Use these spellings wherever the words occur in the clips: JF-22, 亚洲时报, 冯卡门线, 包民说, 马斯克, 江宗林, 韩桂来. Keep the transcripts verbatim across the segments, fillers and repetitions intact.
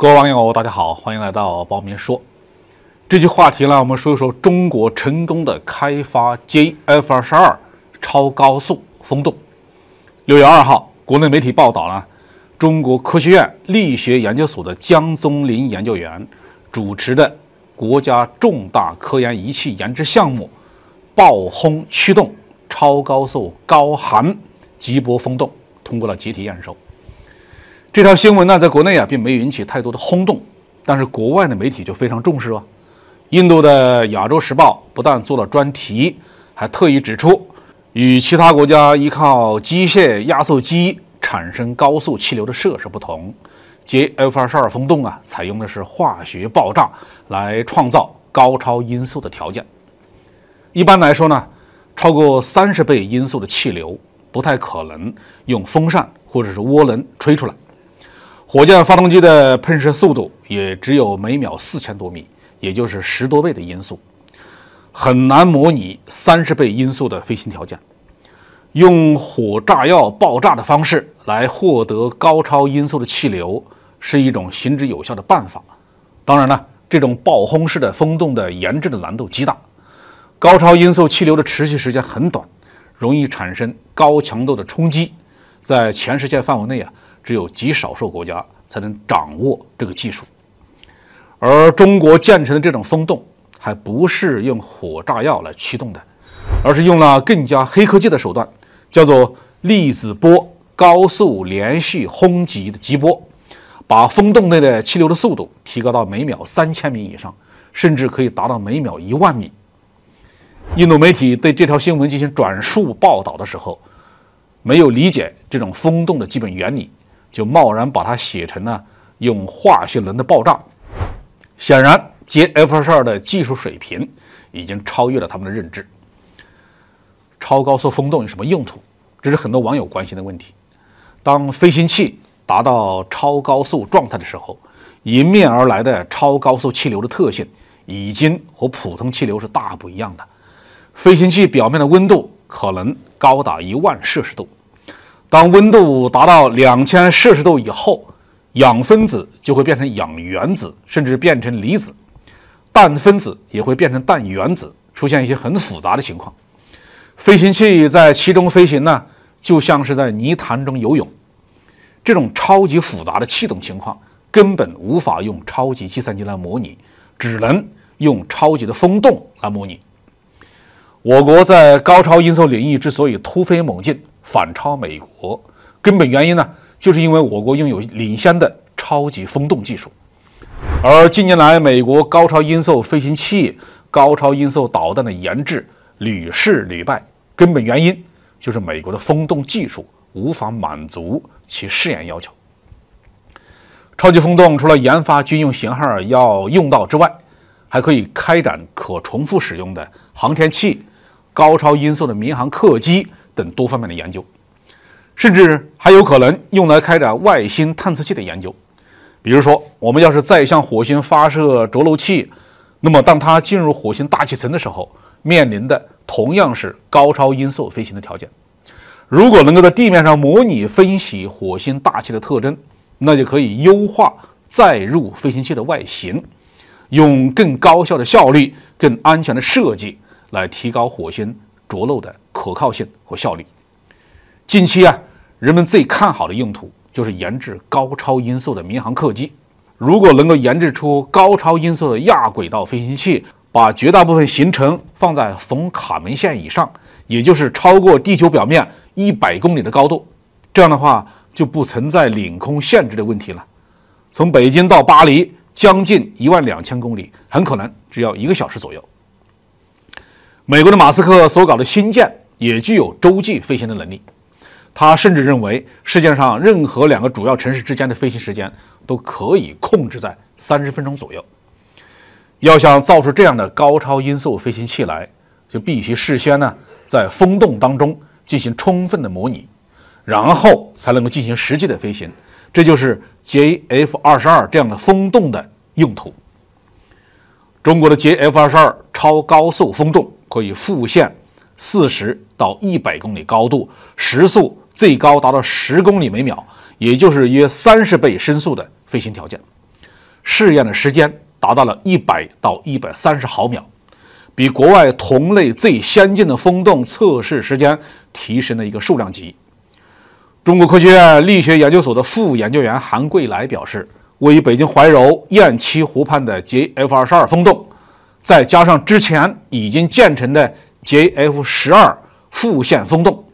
各位网友，大家好，欢迎来到包民说。这期话题呢，我们说一说中国成功的开发 J F 二十二 超高速风洞。六月二号，国内媒体报道呢，中国科学院力学研究所的江宗林研究员主持的国家重大科研仪器研制项目“爆轰驱动超高速高寒极波风洞”通过了集体验收。这条新闻呢，在国内啊，并没引起太多的轰动，但是国外的媒体就非常重视了。印度的《亚洲时报》不但做了专题，还特意指出，与其他国家依靠机械压缩机产生高速气流的设施不同 ，J F 二十二 风洞啊，采用的是化学爆炸来创造高超音速的条件。一般来说呢，超过三十倍音速的气流不太可能用风扇或者是涡轮吹出来。火箭发动机的喷射速度也只有每秒四千多米，也就是十多倍的音速，很难模拟三十倍音速的飞行条件。用火炸药爆炸的方式来获得高超音速的气流，是一种行之有效的办法。当然了，这种爆轰式的风洞的研制的难度极大，高超音速气流的持续时间很短，容易产生高强度的冲击。在全世界范围内啊，只有极少数国家才能掌握这个技术，而中国建成的这种风洞还不是用火炸药来驱动的，而是用了更加黑科技的手段，叫做粒子波高速连续轰击的极波，把风洞内的气流的速度提高到每秒三千米以上，甚至可以达到每秒一万米。印度媒体对这条新闻进行转述报道的时候，没有理解这种风洞的基本原理，就贸然把它写成了用化学轮的爆炸。显然 J F 二十二 的技术水平已经超越了他们的认知。超高速风洞有什么用途？这是很多网友关心的问题。当飞行器达到超高速状态的时候，迎面而来的超高速气流的特性已经和普通气流是大不一样的。飞行器表面的温度可能高达一万摄氏度。当温度达到两千摄氏度以后，氧分子就会变成氧原子，甚至变成离子；氮分子也会变成氮原子，出现一些很复杂的情况。飞行器在其中飞行呢，就像是在泥潭中游泳。这种超级复杂的气动情况，根本无法用超级计算机来模拟，只能用超级的风洞来模拟。我国在高超音速领域之所以突飞猛进，反超美国，根本原因呢，就是因为我国拥有领先的超级风洞技术。而近年来，美国高超音速飞行器、高超音速导弹的研制屡试屡败，根本原因就是美国的风洞技术无法满足其试验要求。超级风洞除了研发军用型号要用到之外，还可以开展可重复使用的航天器、高超音速的民航客机等多方面的研究，甚至还有可能用来开展外星探测器的研究。比如说，我们要是再向火星发射着陆器，那么当它进入火星大气层的时候，面临的同样是高超音速飞行的条件。如果能够在地面上模拟分析火星大气的特征，那就可以优化载入飞行器的外形，用更高效的效率、更安全的设计来提高火星着陆的可靠性和效率。近期啊，人们最看好的用途就是研制高超音速的民航客机。如果能够研制出高超音速的亚轨道飞行器，把绝大部分行程放在冯卡门线以上，也就是超过地球表面一百公里的高度，这样的话就不存在领空限制的问题了。从北京到巴黎将近一万两千公里，很可能只要一个小时左右。美国的马斯克所搞的星舰也具有洲际飞行的能力，他甚至认为世界上任何两个主要城市之间的飞行时间都可以控制在三十分钟左右。要想造出这样的高超音速飞行器来，就必须事先呢在风洞当中进行充分的模拟，然后才能够进行实际的飞行。这就是 J F 二十二 这样的风洞的用途。中国的 J F 二十二 超高速风洞可以复现四十到一百公里高度，时速最高达到十公里每秒，也就是约三十倍声速的飞行条件。试验的时间达到了一百到一百三十毫秒，比国外同类最先进的风洞测试时间提升了一个数量级。中国科学院力学研究所的副研究员韩桂来表示，位于北京怀柔雁栖湖畔的 J F 二十二 风洞，再加上之前已经建成的 J F 十二 复线风洞，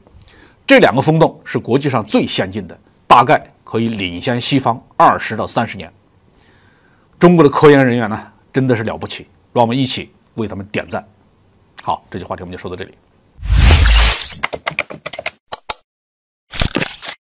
这两个风洞是国际上最先进的，大概可以领先西方二十到三十年。中国的科研人员呢，真的是了不起，让我们一起为他们点赞。好，这期话题我们就说到这里。